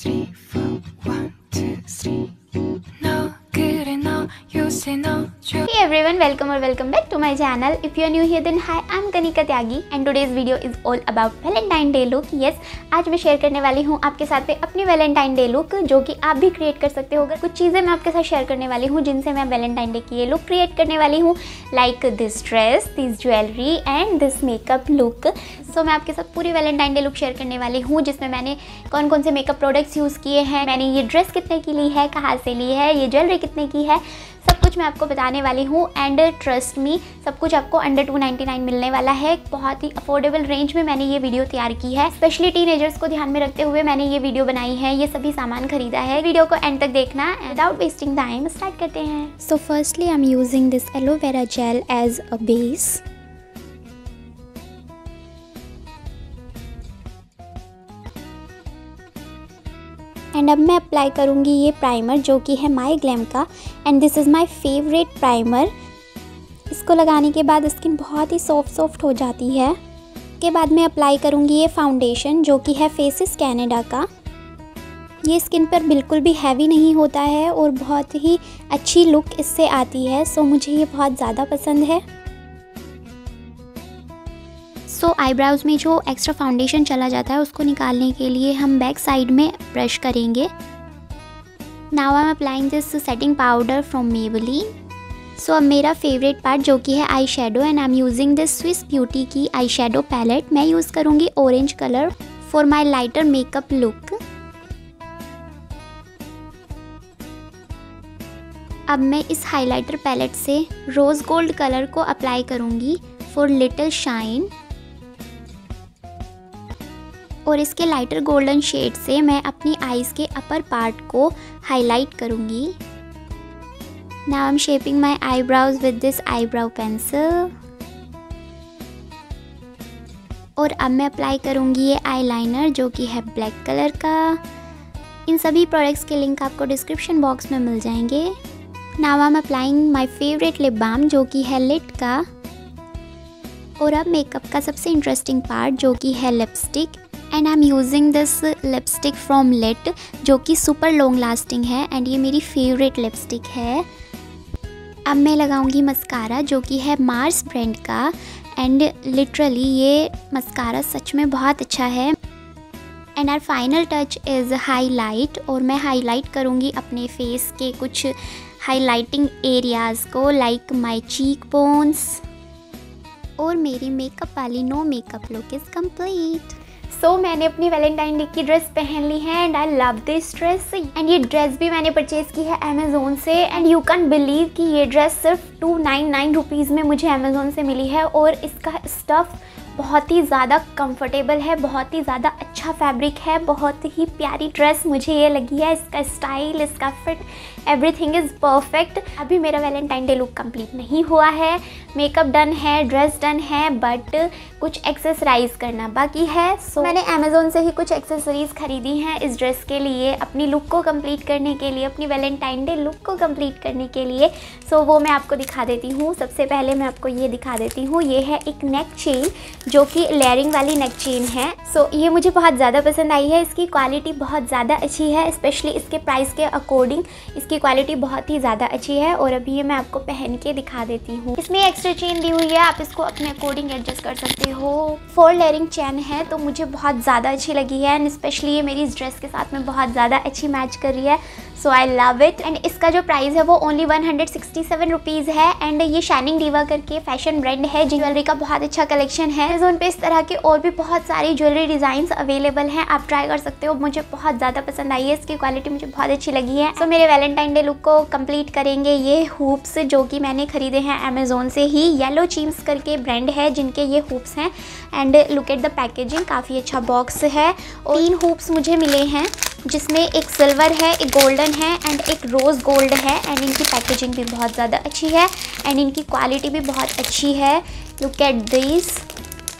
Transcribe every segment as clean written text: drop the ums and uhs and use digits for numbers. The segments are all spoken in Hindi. three, four, one, two, three. No good enough, you say no true. Hey everyone, welcome or welcome back to my channel. If you are new here then hi, I'm Kanika Tyagi and today's video is all about Valentine Day look. Yes, आज मैं शेयर करने वाली हूँ आपके साथ पे अपनी वैलेंटाइन डे लुक जो कि आप भी क्रिएट कर सकते हो। कुछ चीज़ें मैं आपके साथ शेयर करने वाली हूँ जिनसे मैं वैलेंटाइन डे की ये लुक क्रिएट करने वाली हूँ, like this dress, this jewellery and this makeup look. So मैं आपके साथ पूरी वैलेंटाइन डे लुक शेयर करने वाली हूँ जिसमें मैंने कौन कौन से मेकअप प्रोडक्ट्स यूज़ किए हैं, मैंने ये ड्रेस कितने की ली है, कहाँ से ली है, ये ज्वेलरी कितने की है, सब कुछ मैं आपको बताने वाली हूँ। एंड ट्रस्ट मी, सब कुछ आपको अंडर 299 मिलने वाला है। बहुत ही अफोर्डेबल रेंज में मैंने ये वीडियो तैयार की है, स्पेशली टीनेजर्स को ध्यान में रखते हुए मैंने ये वीडियो बनाई है, ये सभी सामान खरीदा है। वीडियो को एंड तक देखना, विदाउट वेस्टिंग टाइम स्टार्ट करते हैं। So firstly I am using this aloe vera gel as a base. And अब मैं अप्लाई करूँगी ये प्राइमर जो कि है माई ग्लैम का, and this is my favourite primer. इसको लगाने के बाद स्किन बहुत ही सॉफ्ट सॉफ्ट हो जाती है। के बाद मैं अप्लाई करूँगी ये फाउंडेशन जो कि है फेसेस कैनेडा का। ये स्किन पर बिल्कुल भी हैवी नहीं होता है और बहुत ही अच्छी लुक इससे आती है। सो मुझे ये बहुत ज़्यादा पसंद है। सो आईब्राउज में जो एक्स्ट्रा फाउंडेशन चला जाता है उसको निकालने के लिए हम बैक साइड में ब्रश करेंगे। Now I am applying this setting powder from मेवली। So अब मेरा फेवरेट पार्ट जो कि है eye shadow, and I am using this Swiss beauty की आई शेडो पैलेट। मैं यूज़ करूँगी orange colour for my lighter makeup look. अब मैं इस हाइलाइटर पैलेट से रोज़ गोल्ड कलर को अप्लाई करूँगी फॉर लिटिल शाइन, और इसके लाइटर गोल्डन शेड से मैं अपनी आईज़ के अपर पार्ट को हाईलाइट करूँगी। Now I'm shaping my eyebrows with this eyebrow pencil. और अब मैं अप्लाई करूँगी ये आईलाइनर जो कि है ब्लैक कलर का। इन सभी प्रोडक्ट्स के लिंक आपको डिस्क्रिप्शन बॉक्स में मिल जाएंगे। Now I'm applying my favorite lip balm जो कि है लिट का। और अब मेकअप का सबसे इंटरेस्टिंग पार्ट जो कि है lipstick, and I am using this lipstick from Lit जो कि सुपर लॉन्ग लास्टिंग है एंड ये मेरी फेवरेट लिपस्टिक है। अब मैं लगाऊंगी मस्कारा जो कि है मार्स ब्रांड का, एंड लिटरली ये मस्कारा सच में बहुत अच्छा है। And our final touch is highlight, और मैं हाईलाइट करूंगी अपने फेस के कुछ हाईलाइटिंग एरियाज़ को, लाइक माय चीक बोन्स। और मेरी मेकअप वाली no makeup look is complete. So मैंने अपनी वैलेंटाइन डे की ड्रेस पहन ली है and I love this dress. And ये ड्रेस भी मैंने परचेज़ की है अमेजोन से, एंड यू कैन बिलीव कि ये ड्रेस सिर्फ 299 रुपीज़ में मुझे अमेजोन से मिली है। और इसका स्टफ़ बहुत ही ज़्यादा कंफर्टेबल है, बहुत ही ज़्यादा अच्छा फैब्रिक है, बहुत ही प्यारी ड्रेस मुझे ये लगी है। इसका स्टाइल, इसका फिट, एवरीथिंग इज़ परफेक्ट। अभी मेरा वैलेंटाइन डे लुक कंप्लीट नहीं हुआ है, मेकअप डन है, ड्रेस डन है, बट कुछ एक्सेसरीज़ करना बाकी है। सो मैंने अमेज़ोन से ही कुछ एक्सेसरीज़ ख़रीदी हैं इस ड्रेस के लिए, अपनी लुक को कंप्लीट करने के लिए, अपनी वैलेंटाइन डे लुक को कंप्लीट करने के लिए। सो वो मैं आपको दिखा देती हूँ। सबसे पहले मैं आपको ये दिखा देती हूँ, ये है एक नेक चेन जो कि लेयरिंग वाली नेक चेन है। सो ये मुझे बहुत ज़्यादा पसंद आई है। इसकी क्वालिटी बहुत ज़्यादा अच्छी है, स्पेशली इसके प्राइस के अकॉर्डिंग इसकी क्वालिटी बहुत ही ज़्यादा अच्छी है। और अभी ये मैं आपको पहन के दिखा देती हूँ। इसमें एक्स्ट्रा चेन दी हुई है, आप इसको अपने अकॉर्डिंग एडजस्ट कर सकते हो। 4 लेयरिंग चेन है तो मुझे बहुत ज़्यादा अच्छी लगी है, एंड स्पेशली ये मेरी इस ड्रेस के साथ में बहुत ज़्यादा अच्छी मैच कर रही है। So I love it. And इसका जो प्राइस है वो ओनली 167 रुपीज़ है, एंड ये शाइनिंग डीवा करके फैशन ब्रांड है। ज्वेलरी का बहुत अच्छा कलेक्शन है। अमेज़ोन पे इस तरह के और भी बहुत सारी ज्वेलरी डिज़ाइंस अवेलेबल हैं, आप ट्राई कर सकते हो। मुझे बहुत ज़्यादा पसंद आई है, इसकी क्वालिटी मुझे बहुत अच्छी लगी है। सो मेरे वैलेंटाइन डे लुक को कंप्लीट करेंगे ये हुप्स जो कि मैंने खरीदे हैं अमेज़ोन से ही। येलो चीम्स करके ब्रांड है जिनके ये हुप्स हैं, and look at the packaging, काफ़ी अच्छा बॉक्स है। 3 हुप्स मुझे मिले हैं जिसमें एक सिल्वर है, एक गोल्डन है एंड एक रोज़ गोल्ड है। एंड इनकी पैकेजिंग भी बहुत ज़्यादा अच्छी है एंड इनकी क्वालिटी भी बहुत अच्छी है। Look at this.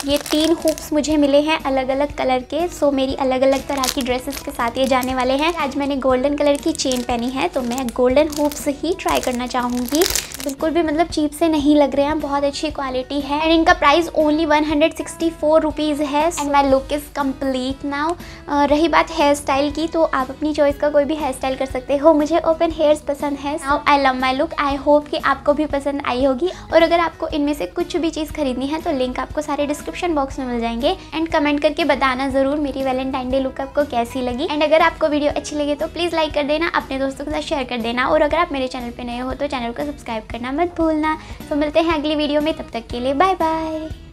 ये 3 हुप्स मुझे मिले हैं अलग अलग कलर के। सो मेरी अलग अलग तरह की ड्रेसेस के साथ ये जाने वाले हैं। आज मैंने गोल्डन कलर की चेन पहनी है तो मैं गोल्डन हुप्स ही ट्राई करना चाहूँगी। बिल्कुल भी मतलब चीप से नहीं लग रहे हैं, बहुत अच्छी क्वालिटी है एंड इनका प्राइस ओनली 164 रुपीज़ है and my look is complete now. रही बात हेयर स्टाइल की, तो आप अपनी चॉइस का कोई भी हेयर स्टाइल कर सकते हो। मुझे ओपन हेयर्स पसंद है। Now I love my look, I hope कि आपको भी पसंद आई होगी। और अगर आपको इनमें से कुछ भी चीज़ खरीदनी है तो लिंक आपको सारे डिस्क्रिप्शन बॉक्स में मिल जाएंगे एंड कमेंट करके बताना ज़रूर मेरी वैलेंटाइन डे लुक आपको कैसी लगी। एंड अगर आपको वीडियो अच्छी लगे तो प्लीज़ लाइक कर देना, अपने दोस्तों के साथ शेयर कर देना और अगर आप मेरे चैनल पे नए हो तो चैनल को सब्सक्राइब करना मत भूलना। तो मिलते हैं अगली वीडियो में, तब तक के लिए बाय बाय।